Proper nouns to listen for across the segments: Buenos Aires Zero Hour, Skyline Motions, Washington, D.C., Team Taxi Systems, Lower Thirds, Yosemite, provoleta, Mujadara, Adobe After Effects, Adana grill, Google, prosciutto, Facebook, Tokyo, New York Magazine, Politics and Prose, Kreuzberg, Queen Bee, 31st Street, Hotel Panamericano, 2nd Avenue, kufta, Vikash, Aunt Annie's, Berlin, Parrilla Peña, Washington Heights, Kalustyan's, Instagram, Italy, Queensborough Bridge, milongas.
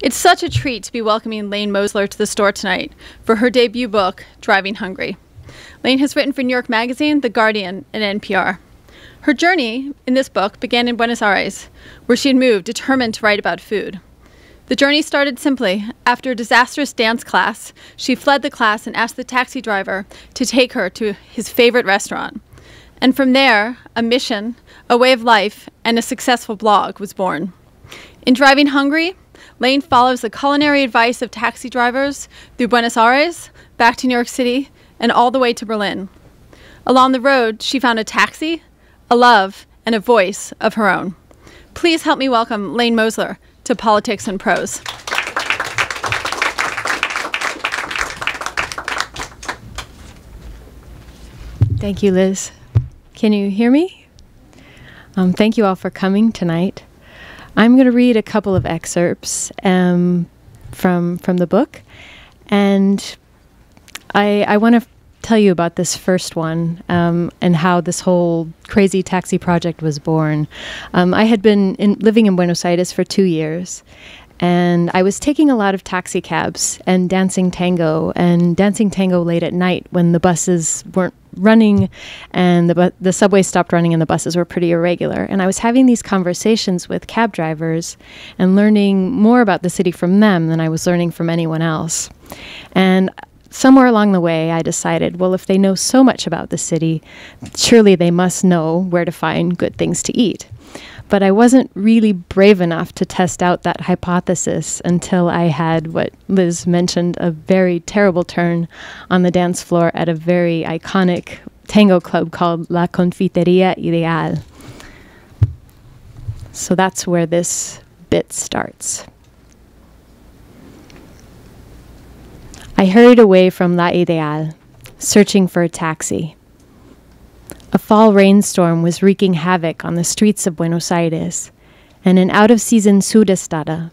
It's such a treat to be welcoming Layne Mosler to the store tonight for her debut book, Driving Hungry. Layne has written for New York Magazine, The Guardian, and NPR. Her journey in this book began in Buenos Aires, where she had moved, determined to write about food. The journey started simply. After a disastrous dance class, she fled the class and asked the taxi driver to take her to his favorite restaurant. And from there, a mission, a way of life, and a successful blog was born. In Driving Hungry, Layne follows the culinary advice of taxi drivers through Buenos Aires, back to New York City, and all the way to Berlin. Along the road, she found a taxi, a love, and a voice of her own. Please help me welcome Layne Mosler to Politics and Prose. Thank you, Liz. Can you hear me? Thank you all for coming tonight. I'm going to read a couple of excerpts from the book, and I want to tell you about this first one and how this whole crazy taxi project was born. I had been living in Buenos Aires for 2 years, and I was taking a lot of taxi cabs and dancing tango late at night when the buses weren't running and the subway stopped running and the buses were pretty irregular. And I was having these conversations with cab drivers and learning more about the city from them than I was learning from anyone else. And somewhere along the way, I decided, well, if they know so much about the city, surely they must know where to find good things to eat. But I wasn't really brave enough to test out that hypothesis until I had what Liz mentioned, a very terrible turn on the dance floor at a very iconic tango club called La Confitería Ideal. So that's where this bit starts. I hurried away from La Ideal, searching for a taxi. A fall rainstorm was wreaking havoc on the streets of Buenos Aires, and an out-of-season sudestada,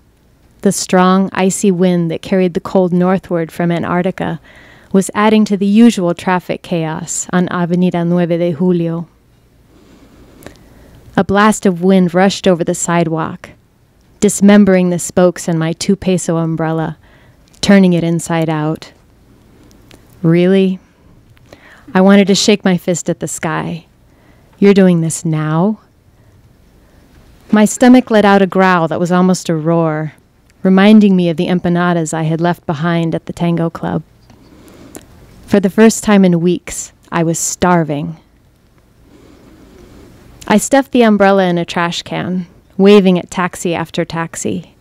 the strong, icy wind that carried the cold northward from Antarctica, was adding to the usual traffic chaos on Avenida 9 de Julio. A blast of wind rushed over the sidewalk, dismembering the spokes in my 2-peso umbrella, turning it inside out. Really? I wanted to shake my fist at the sky. You're doing this now? My stomach let out a growl that was almost a roar, reminding me of the empanadas I had left behind at the tango club. For the first time in weeks, I was starving. I stuffed the umbrella in a trash can, waving at taxi after taxi.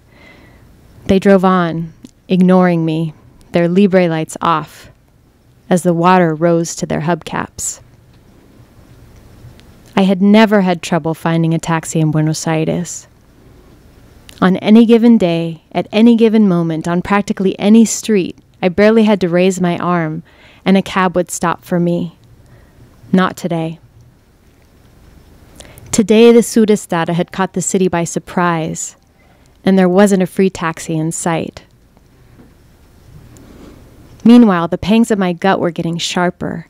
They drove on, ignoring me, their libre lights off, as the water rose to their hubcaps. I had never had trouble finding a taxi in Buenos Aires. On any given day, at any given moment, on practically any street, I barely had to raise my arm, and a cab would stop for me. Not today. Today, the sudestada had caught the city by surprise, and there wasn't a free taxi in sight. Meanwhile, the pangs of my gut were getting sharper,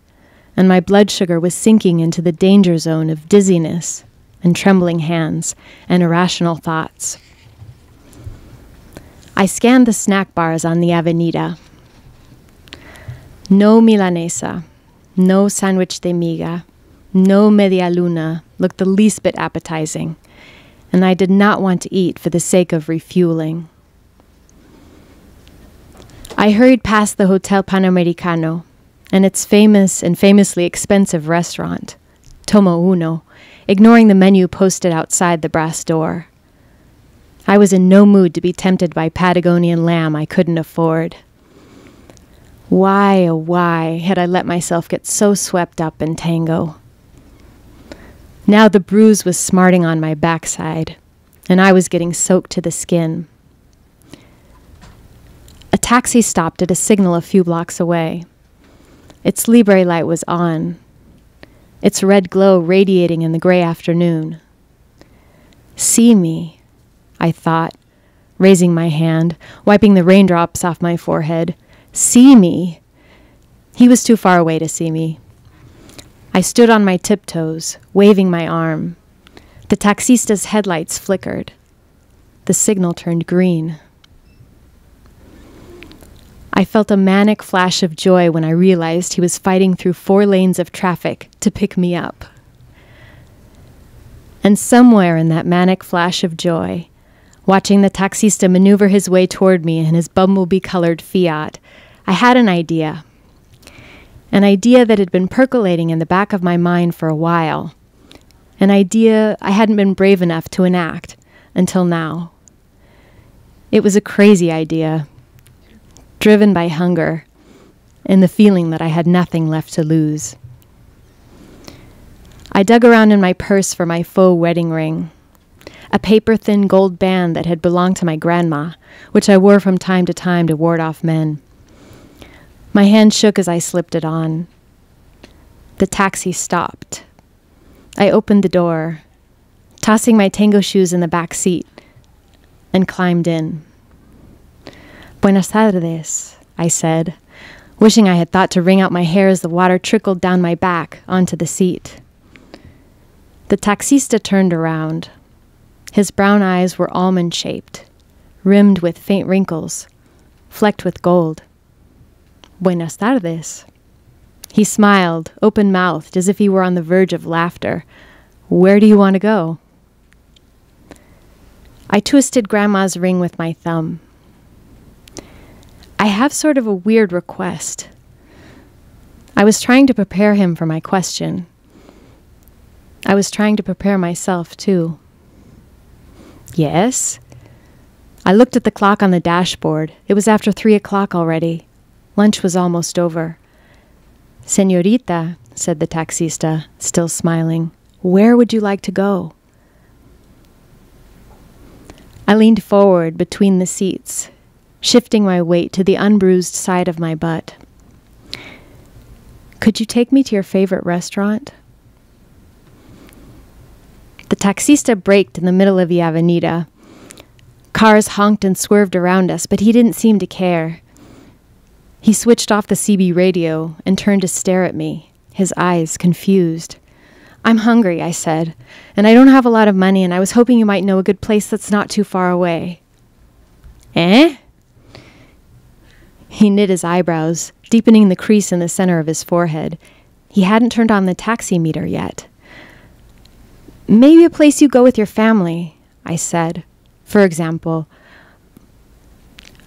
and my blood sugar was sinking into the danger zone of dizziness and trembling hands and irrational thoughts. I scanned the snack bars on the avenida. No milanesa, no sandwich de miga, no media luna looked the least bit appetizing, and I did not want to eat for the sake of refueling. I hurried past the Hotel Panamericano and its famous and famously expensive restaurant, Tomo Uno, ignoring the menu posted outside the brass door. I was in no mood to be tempted by Patagonian lamb I couldn't afford. Why, oh why, had I let myself get so swept up in tango? Now the bruise was smarting on my backside, and I was getting soaked to the skin. A taxi stopped at a signal a few blocks away. Its libre light was on, its red glow radiating in the gray afternoon. See me, I thought, raising my hand, wiping the raindrops off my forehead. See me. He was too far away to see me. I stood on my tiptoes, waving my arm. The taxista's headlights flickered. The signal turned green. I felt a manic flash of joy when I realized he was fighting through 4 lanes of traffic to pick me up. And somewhere in that manic flash of joy, watching the taxista maneuver his way toward me in his bumblebee-colored Fiat, I had an idea. An idea that had been percolating in the back of my mind for a while. An idea I hadn't been brave enough to enact until now. It was a crazy idea. Driven by hunger and the feeling that I had nothing left to lose. I dug around in my purse for my faux wedding ring, a paper-thin gold band that had belonged to my grandma, which I wore from time to time to ward off men. My hand shook as I slipped it on. The taxi stopped. I opened the door, tossing my tango shoes in the back seat, and climbed in. Buenas tardes, I said, wishing I had thought to wring out my hair as the water trickled down my back onto the seat. The taxista turned around. His brown eyes were almond-shaped, rimmed with faint wrinkles, flecked with gold. Buenas tardes. He smiled, open-mouthed, as if he were on the verge of laughter. Where do you want to go? I twisted Grandma's ring with my thumb. I have sort of a weird request. I was trying to prepare him for my question. I was trying to prepare myself, too. Yes? I looked at the clock on the dashboard. It was after 3 o'clock already. Lunch was almost over. Señorita, said the taxista, still smiling, where would you like to go? I leaned forward between the seats, shifting my weight to the unbruised side of my butt. Could you take me to your favorite restaurant? The taxista braked in the middle of the Avenida. Cars honked and swerved around us, but he didn't seem to care. He switched off the CB radio and turned to stare at me, his eyes confused. I'm hungry, I said, and I don't have a lot of money, and I was hoping you might know a good place that's not too far away. Eh? He knit his eyebrows, deepening the crease in the center of his forehead. He hadn't turned on the taxi meter yet. Maybe a place you go with your family, I said. For example,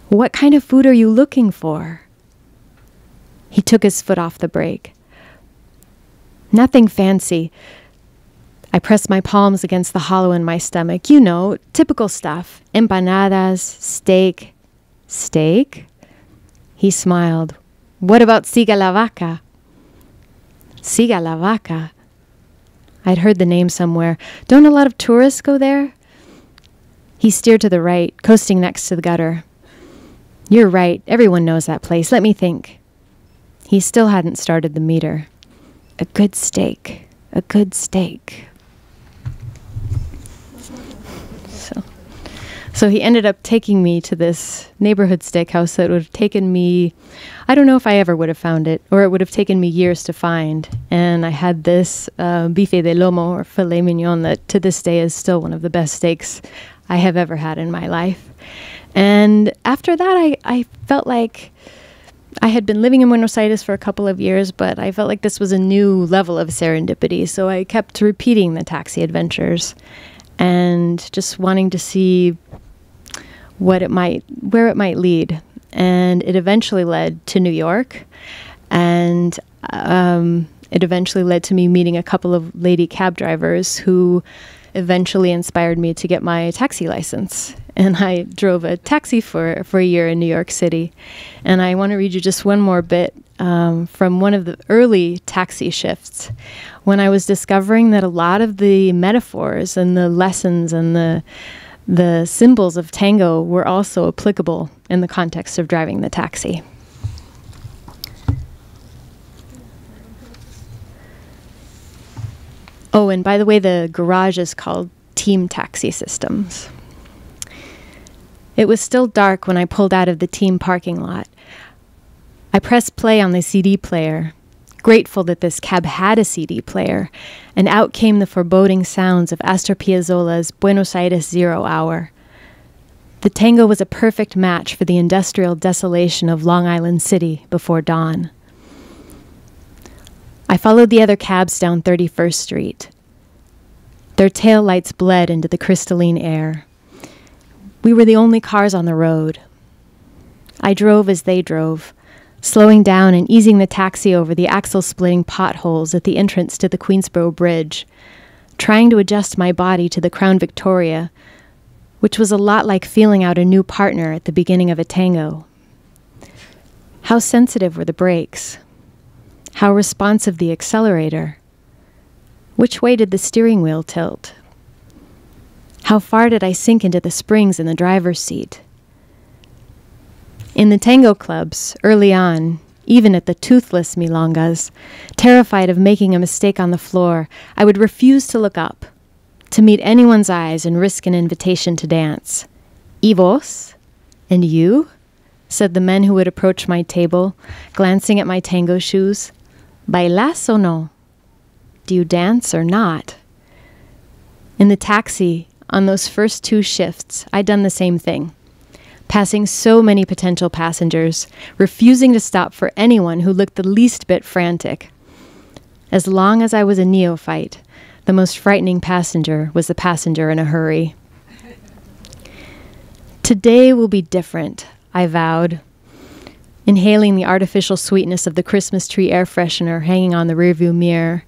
what kind of food are you looking for? He took his foot off the brake. Nothing fancy. I pressed my palms against the hollow in my stomach. You know, typical stuff. Empanadas, steak. Steak? He smiled. What about Siga la Vaca? Siga la Vaca? I'd heard the name somewhere. Don't a lot of tourists go there? He steered to the right, coasting next to the gutter. You're right. Everyone knows that place. Let me think. He still hadn't started the meter. A good steak. A good steak. So he ended up taking me to this neighborhood steakhouse that would have taken me, I don't know if I ever would have found it, or it would have taken me years to find. And I had this bife de lomo, or filet mignon, that to this day is still one of the best steaks I have ever had in my life. And after that, I felt like I had been living in Buenos Aires for a couple of years, but I felt like this was a new level of serendipity. So I kept repeating the taxi adventures and just wanting to see where it might lead. And it eventually led to New York. And it eventually led to me meeting a couple of lady cab drivers who eventually inspired me to get my taxi license. And I drove a taxi for a year in New York City. And I want to read you just one more bit from one of the early taxi shifts, when I was discovering that a lot of the metaphors and the lessons and the symbols of tango were also applicable in the context of driving the taxi. Oh, and by the way, the garage is called Team Taxi Systems. It was still dark when I pulled out of the team parking lot. I pressed play on the CD player, grateful that this cab had a CD player, and out came the foreboding sounds of Astor Piazzolla's Buenos Aires Zero Hour. The tango was a perfect match for the industrial desolation of Long Island City before dawn. I followed the other cabs down 31st Street. Their taillights bled into the crystalline air. We were the only cars on the road. I drove as they drove, slowing down and easing the taxi over the axle-splitting potholes at the entrance to the Queensborough Bridge, trying to adjust my body to the Crown Victoria, which was a lot like feeling out a new partner at the beginning of a tango. How sensitive were the brakes? How responsive the accelerator? Which way did the steering wheel tilt? How far did I sink into the springs in the driver's seat? In the tango clubs, early on, even at the toothless milongas, terrified of making a mistake on the floor, I would refuse to look up, to meet anyone's eyes and risk an invitation to dance. ¿Y vos? And you? Said the men who would approach my table, glancing at my tango shoes. ¿Bailas o no? Do you dance or not? In the taxi, on those first two shifts, I'd done the same thing, passing so many potential passengers, refusing to stop for anyone who looked the least bit frantic. As long as I was a neophyte, the most frightening passenger was the passenger in a hurry. Today will be different, I vowed, inhaling the artificial sweetness of the Christmas tree air freshener hanging on the rearview mirror,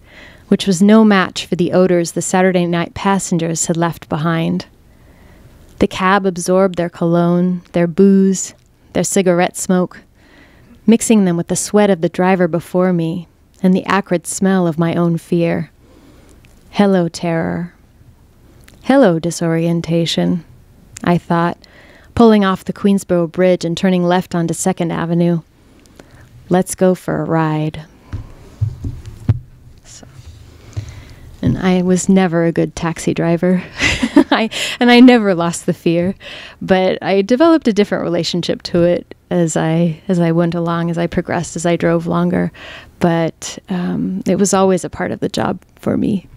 which was no match for the odors the Saturday night passengers had left behind. The cab absorbed their cologne, their booze, their cigarette smoke, mixing them with the sweat of the driver before me and the acrid smell of my own fear. Hello, terror. Hello, disorientation, I thought, pulling off the Queensborough Bridge and turning left onto 2nd Avenue. Let's go for a ride. And I was never a good taxi driver, and I never lost the fear, but I developed a different relationship to it as I went along, as I progressed, as I drove longer, but it was always a part of the job for me.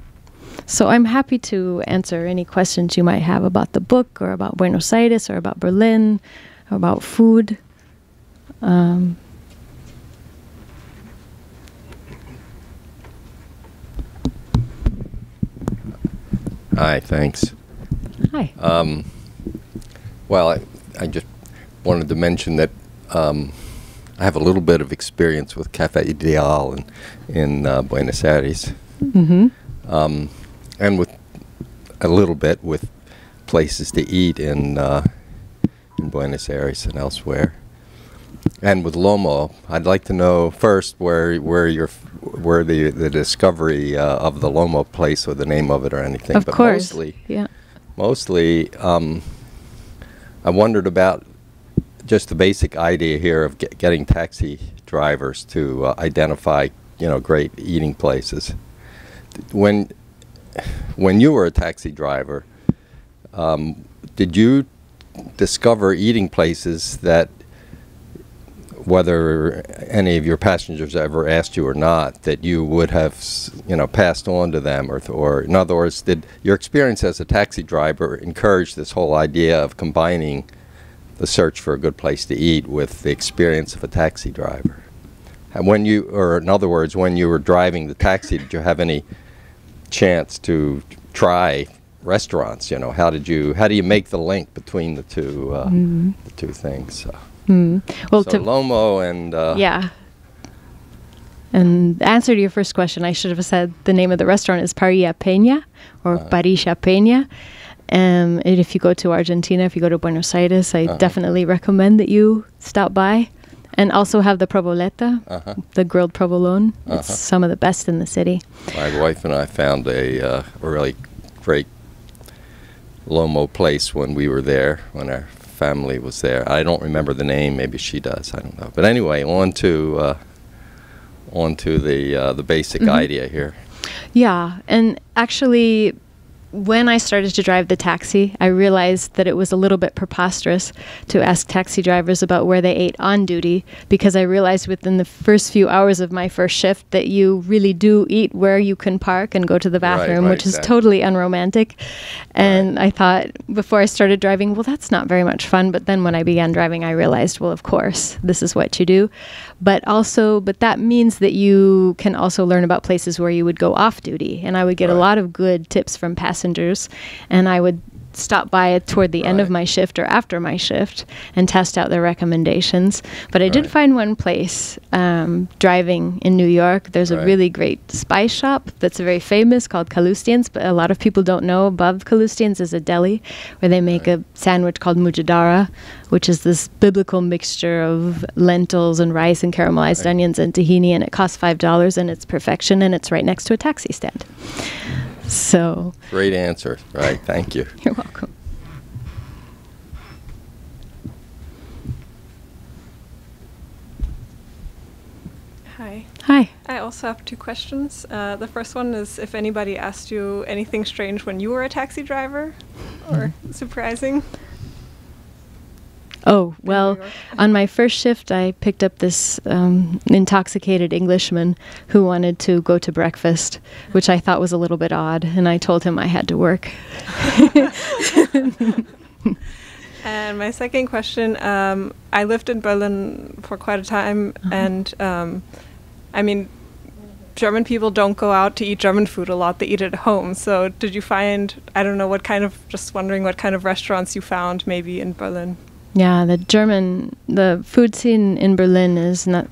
So I'm happy to answer any questions you might have about the book, or about Buenos Aires, or about Berlin, or about food. Hi, thanks. Hi. Well, I just wanted to mention that I have a little bit of experience with Café Ideal in Buenos Aires. Mm-hmm. And with a little bit with places to eat in Buenos Aires and elsewhere. And with lomo, I'd like to know first where the discovery of the lomo place, or the name of it, or anything. Of course, mostly, yeah. Mostly, I wondered about just the basic idea here of getting taxi drivers to identify, you know, great eating places. When you were a taxi driver, did you discover eating places that, whether any of your passengers ever asked you or not, that you would have, you know, passed on to them, or in other words, did your experience as a taxi driver encourage this whole idea of combining the search for a good place to eat with the experience of a taxi driver? And when you, or in other words, when you were driving the taxi, did you have any chance to try restaurants? You know, how do you make the link between the two the two things? Mm. Well, so lomo and... yeah. And the answer to your first question, I should have said the name of the restaurant is Parrilla Peña, or Parrilla Peña. And if you go to Argentina, if you go to Buenos Aires, I definitely recommend that you stop by. And also have the provoleta, the grilled provolone. It's some of the best in the city. My wife and I found a really great lomo place when we were there, when our family was there. I don't remember the name. Maybe she does. I don't know. But anyway, on to the basic idea here. Yeah, and actually, when I started to drive the taxi, I realized that it was a little bit preposterous to ask taxi drivers about where they ate on duty, because I realized within the first few hours of my first shift that you really do eat where you can park and go to the bathroom, which is totally unromantic. And I thought, before I started driving, well, that's not very much fun. But then when I began driving, I realized, well, of course, this is what you do. But also, but that means that you can also learn about places where you would go off duty. And I would get a lot of good tips from passengers, and I would stop by toward the end of my shift or after my shift and test out their recommendations. But I did find one place driving in New York. There's a really great spice shop that's very famous called Kalustyan's, but a lot of people don't know above Kalustyan's is a deli where they make a sandwich called Mujadara, which is this biblical mixture of lentils and rice and caramelized onions and tahini, and it costs $5 and it's perfection, and it's right next to a taxi stand. So great answer. Right, thank you. You're welcome. Hi. Hi. I also have two questions. The first one is if anybody asked you anything strange when you were a taxi driver or surprising. Oh, well, on my first shift, I picked up this intoxicated Englishman who wanted to go to breakfast, which I thought was a little bit odd, and I told him I had to work. And my second question, I lived in Berlin for quite a time, and I mean, German people don't go out to eat German food a lot. They eat it at home. So did you find, I don't know, what kind of, just wondering what kind of restaurants you found maybe in Berlin? Yeah, the food scene in Berlin is not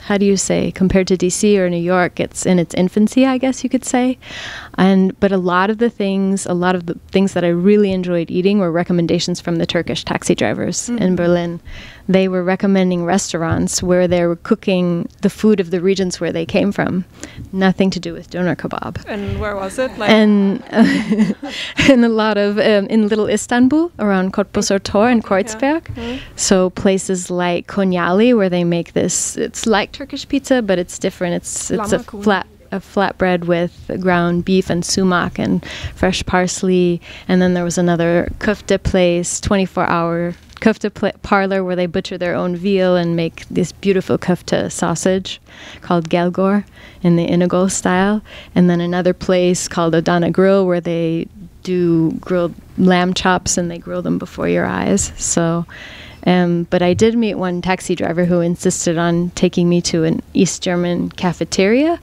how do you say, compared to DC or New York, it's in its infancy, I guess you could say. And but a lot of the things that I really enjoyed eating were recommendations from the Turkish taxi drivers in Berlin. They were recommending restaurants where they were cooking the food of the regions where they came from. Nothing to do with doner kebab. And where was it? Like and in a lot of, in little Istanbul, around Korpus Ortor and Kreuzberg. So places like Konyali, where they make this, it's like Turkish pizza, but it's different. It's a flatbread with ground beef and sumac and fresh parsley. And then there was another kufta place, 24-hour kufta parlor where they butcher their own veal and make this beautiful kufta sausage called galgor in the inagol style. And then another place called Adana Grill where they do grilled lamb chops and they grill them before your eyes. So, but I did meet one taxi driver who insisted on taking me to an East German cafeteria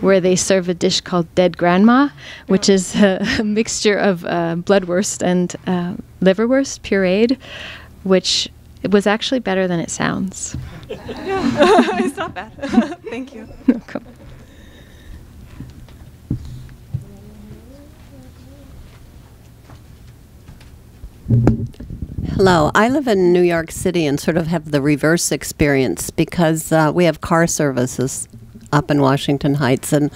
where they serve a dish called dead grandma, which is a mixture of bloodwurst and liverwurst pureed, which it was actually better than it sounds. Yeah, it's not bad. Thank you. Okay. Hello, I live in New York City and sort of have the reverse experience because we have car services up in Washington Heights, and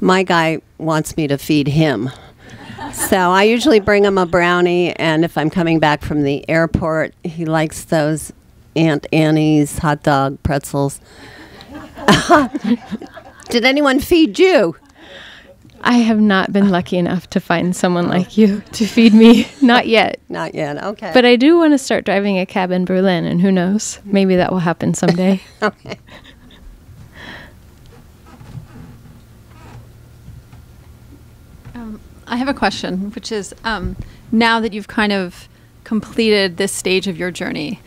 my guy wants me to feed him. So I usually bring him a brownie, and if I'm coming back from the airport, he likes those Aunt Annie's hot dog pretzels. Did anyone feed you? I have not been lucky enough to find someone like you to feed me. Not yet. Not yet, okay. But I do want to start driving a cab in Berlin, and who knows? Maybe that will happen someday. Okay. I have a question, which is, now that you've kind of completed this stage of your journey,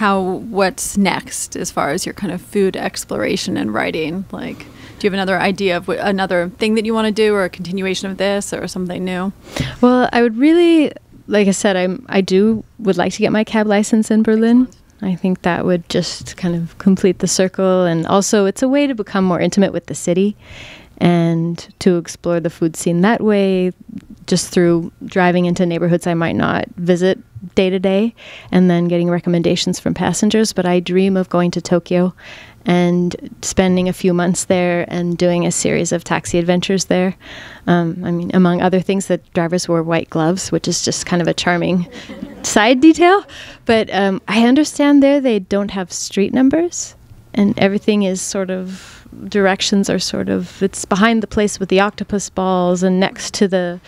what's next as far as your kind of food exploration and writing? Like, do you have another idea of another thing that you want to do, or a continuation of this, or something new? Well, I would really, like I said, I would like to get my cab license in Berlin. Excellent. I think that would just kind of complete the circle, and also it's a way to become more intimate with the city and to explore the food scene that way, just through driving into neighborhoods I might not visit day to day, and then getting recommendations from passengers. But I dream of going to Tokyo and spending a few months there and doing a series of taxi adventures there. I mean, among other things, that drivers wore white gloves, which is just kind of a charming side detail. But I understand there they don't have street numbers, and everything is sort of directions are sort of, it's behind the place with the octopus balls and next to the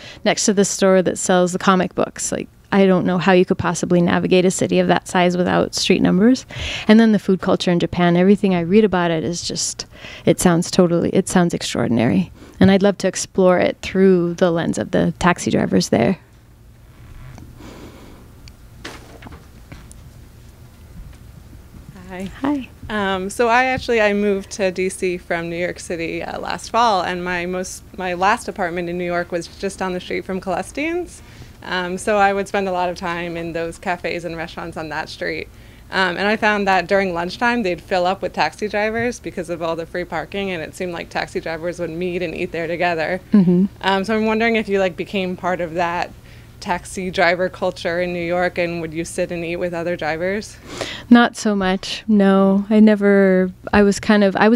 store that sells the comic books. Like, I don't know how you could possibly navigate a city of that size without street numbers. And then the food culture in Japan, everything I read about it is just, it sounds extraordinary. And I'd love to explore it through the lens of the taxi drivers there. Hi. Hi. So I moved to DC from New York City last fall, and my last apartment in New York was just down the street from Kalustyan's. So I would spend a lot of time in those cafes and restaurants on that street. And I found that during lunchtime, they'd fill up with taxi drivers because of all the free parking, and it seemed like taxi drivers would meet and eat there together. Mm-hmm. So I'm wondering if you became part of that taxi driver culture in New York, and would you sit and eat with other drivers? Not so much, no. I was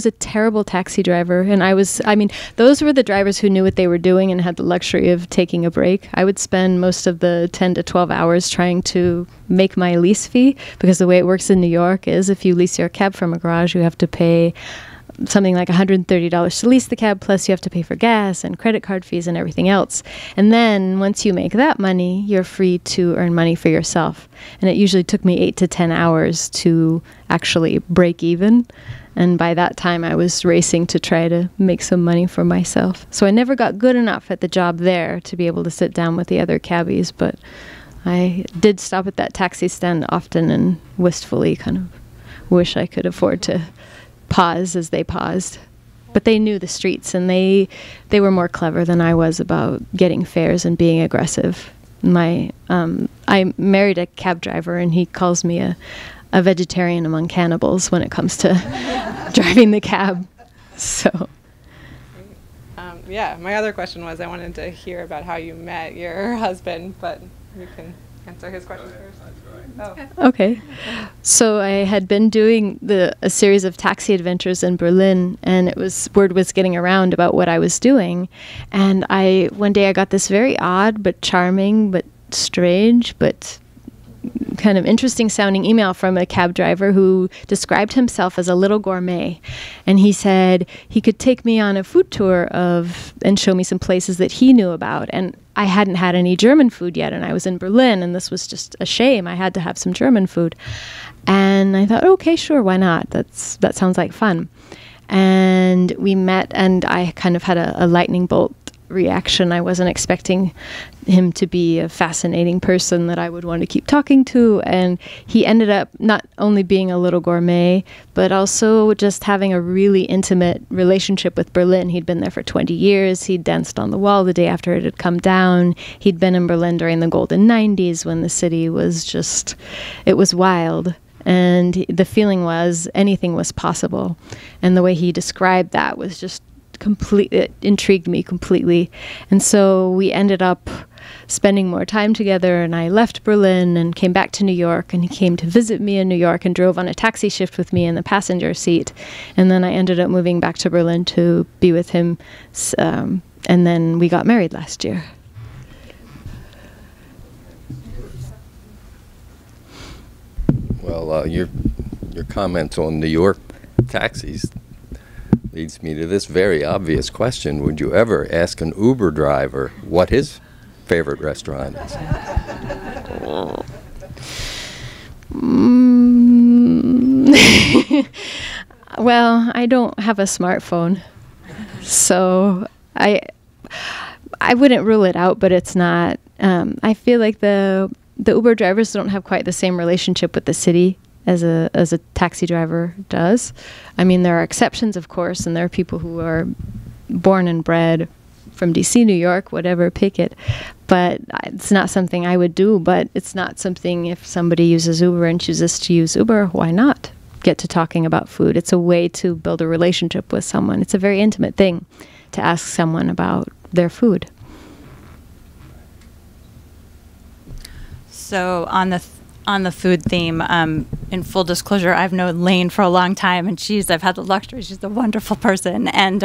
a terrible taxi driver, and those were the drivers who knew what they were doing and had the luxury of taking a break. I would spend most of the 10 to 12 hours trying to make my lease fee, because the way it works in New York is if you lease your cab from a garage, you have to pay something like $130 to lease the cab, plus you have to pay for gas and credit card fees and everything else. And then once you make that money, you're free to earn money for yourself. And it usually took me 8 to 10 hours to actually break even. And by that time, I was racing to try to make some money for myself. So I never got good enough at the job there to be able to sit down with the other cabbies, but I did stop at that taxi stand often and wistfully kind of wish I could afford to pause as they paused. But they knew the streets, and they were more clever than I was about getting fares and being aggressive. I married a cab driver, and he calls me a vegetarian among cannibals when it comes to driving the cab. So yeah, my other question was I wanted to hear about how you met your husband, but you can answer his question first. Oh. Okay. So I had been doing a series of taxi adventures in Berlin, and word was getting around about what I was doing. And one day I got this very odd but charming but strange but kind of interesting sounding email from a cab driver who described himself as a little gourmet. And he said he could take me on a food tour and show me some places that he knew about. And I hadn't had any German food yet, and I was in Berlin, and this was just a shame. I had to have some German food. And I thought, okay, sure, why not? That sounds like fun. And we met, and I kind of had a lightning bolt reaction. I wasn't expecting him to be a fascinating person that I would want to keep talking to, and he ended up not only being a little gourmet, but also just having a really intimate relationship with Berlin. He'd been there for 20 years. He'd danced on the wall the day after it had come down. He'd been in Berlin during the golden 90s, when the city was just, it was wild. And the feeling was anything was possible. And the way he described that was just it intrigued me completely. And so we ended up spending more time together, and I left Berlin and came back to New York, and he came to visit me in New York and drove on a taxi shift with me in the passenger seat. And then I ended up moving back to Berlin to be with him, and then we got married last year. Well, your comments on New York taxis leads me to this very obvious question. Would you ever ask an Uber driver what his favorite restaurant is? Well, I don't have a smartphone, so I wouldn't rule it out, but it's not. I feel like the Uber drivers don't have quite the same relationship with the city as a taxi driver does. I mean, there are exceptions, of course, and there are people who are born and bred from DC, New York, whatever, pick it. But it's not something I would do, but it's not something, if somebody uses Uber and chooses to use Uber, why not get to talking about food? It's a way to build a relationship with someone. It's a very intimate thing to ask someone about their food. So on the on the food theme, in full disclosure, I've known Layne for a long time, and I've had the luxury, she's a wonderful person. And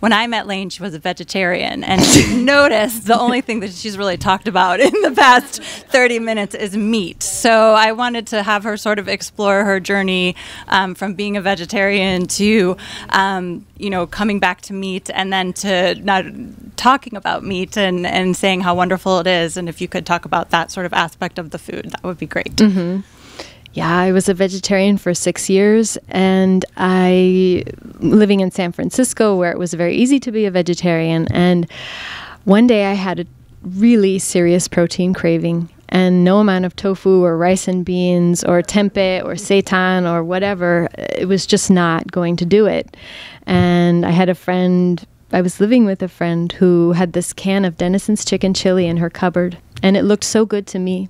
when I met Layne, she was a vegetarian, and she noticed the only thing that she's really talked about in the past 30 minutes is meat. So I wanted to have her sort of explore her journey from being a vegetarian to, you know, coming back to meat, and then to not talking about meat and saying how wonderful it is. And if you could talk about that sort of aspect of the food, that would be great. Mm-hmm. Yeah, I was a vegetarian for 6 years, and living in San Francisco, where it was very easy to be a vegetarian. And one day I had a really serious protein craving, and no amount of tofu or rice and beans or tempeh or seitan or whatever, it was just not going to do it. And I had a friend, I was living with a friend who had this can of Denison's chicken chili in her cupboard, and it looked so good to me.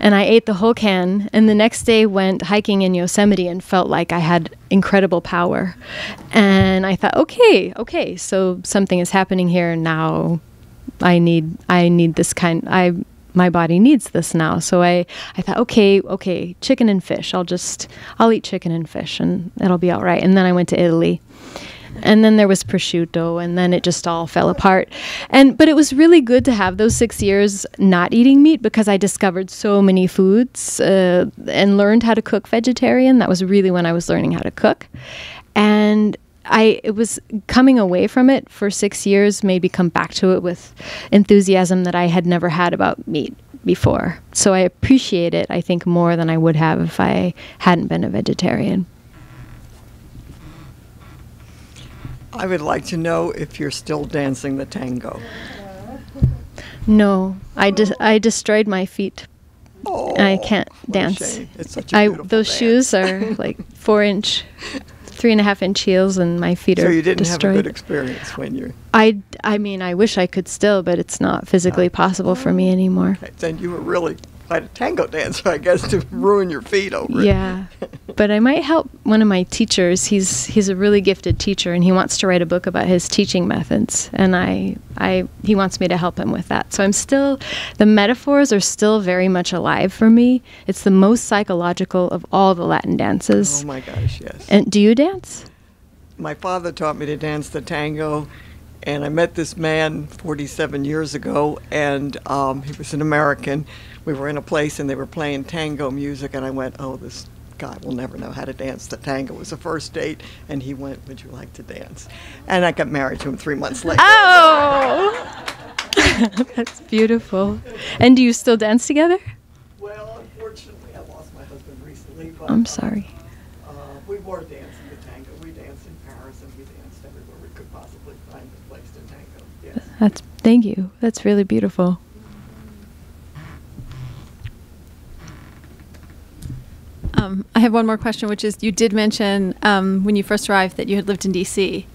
And I ate the whole can, and the next day went hiking in Yosemite and felt like I had incredible power. And I thought, okay, so something is happening here now. I need this kind, my body needs this now. So I thought, okay, chicken and fish. I'll eat chicken and fish, and it'll be all right. And then I went to Italy. And then there was prosciutto, and then it just all fell apart. But it was really good to have those 6 years not eating meat, because I discovered so many foods and learned how to cook vegetarian. That was really when I was learning how to cook. And it was coming away from it for 6 years, maybe come back to it with enthusiasm that I had never had about meat before. So I appreciate it, I think, more than I would have if I hadn't been a vegetarian. I would like to know if you're still dancing the tango. No, I destroyed my feet. Oh, I can't dance. It's such a beautiful dance. Shoes are like 4-inch, 3.5-inch heels, and my feet are destroyed. So you didn't have a good experience when you... I mean, I wish I could still, but it's not physically possible for me anymore. Okay, then you were really quite a tango dancer, I guess, to ruin your feet over it. Yeah. But I might help one of my teachers. He's a really gifted teacher, and he wants to write a book about his teaching methods, and he wants me to help him with that. So the metaphors are still very much alive for me. It's the most psychological of all the Latin dances. Oh my gosh, yes. And do you dance? My father taught me to dance the tango, and I met this man 47 years ago, and he was an American. We were in a place, and they were playing tango music, and I went, oh, this guy will never know how to dance the tango. It was a first date, and he went, would you like to dance? And I got married to him 3 months later. Oh! That's beautiful. And do you still dance together? Well, unfortunately, I lost my husband recently. But, I'm sorry. We were dancing the tango. We danced in Paris, and we danced everywhere we could possibly find a place to tango. Yes. Thank you. That's really beautiful. I have one more question, which is, you did mention when you first arrived that you had lived in D.C.,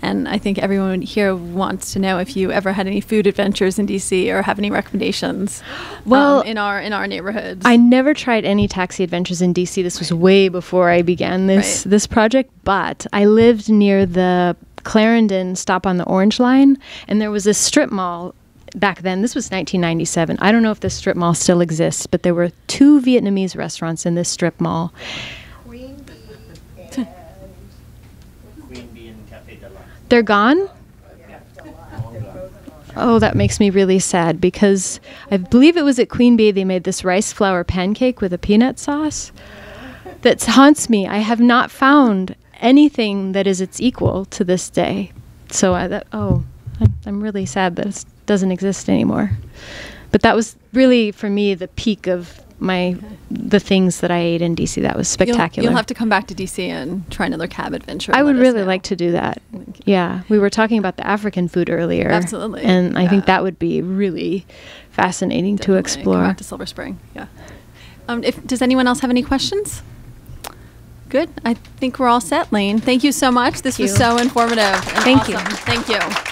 and I think everyone here wants to know if you ever had any food adventures in D.C. or have any recommendations. Well, in our neighborhoods, I never tried any taxi adventures in D.C. This was way before I began this project, but I lived near the Clarendon stop on the Orange Line, and there was a strip mall. Back then, this was 1997. I don't know if this strip mall still exists, but there were 2 Vietnamese restaurants in this strip mall. Queen Bee and Cafe de la. They're gone? Yeah. Oh, that makes me really sad, because I believe it was at Queen Bee they made this rice flour pancake with a peanut sauce that haunts me. I have not found anything that is its equal to this day. So I'm really sad that it's doesn't exist anymore. But that was really, for me, the peak of the things that I ate in D.C. That was spectacular. You'll have to come back to D.C. and try another cab adventure. I would really like to do that. Yeah. We were talking about the African food earlier. Absolutely. And I think that would be really fascinating to explore. Come back to Silver Spring. Yeah. Does anyone else have any questions? Good. I think we're all set, Layne. Thank you so much. This was so informative. Thank you. Thank you.